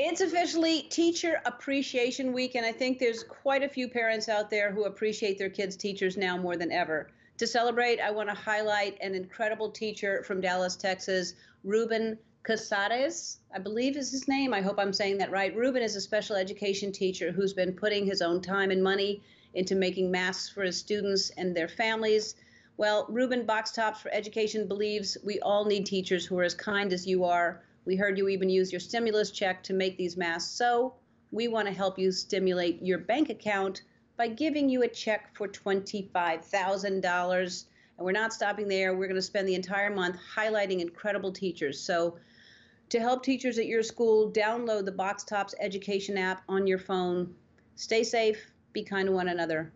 It's officially Teacher Appreciation Week, and I think there's quite a few parents out there who appreciate their kids' teachers now more than ever. To celebrate, I want to highlight an incredible teacher from Dallas, Texas, Ruben Caceres, I believe is his name. I hope I'm saying that right. Ruben is a special education teacher who's been putting his own time and money into making masks for his students and their families. Well, Ruben, Box Tops for Education, believes we all need teachers who are as kind as you are. We heard you even use your stimulus check to make these masks, so we want to help you stimulate your bank account by giving you a check for $25,000. And we're not stopping there. We're going to spend the entire month highlighting incredible teachers. So to help teachers at your school, download the Box Tops Education app on your phone. Stay safe. Be kind to one another.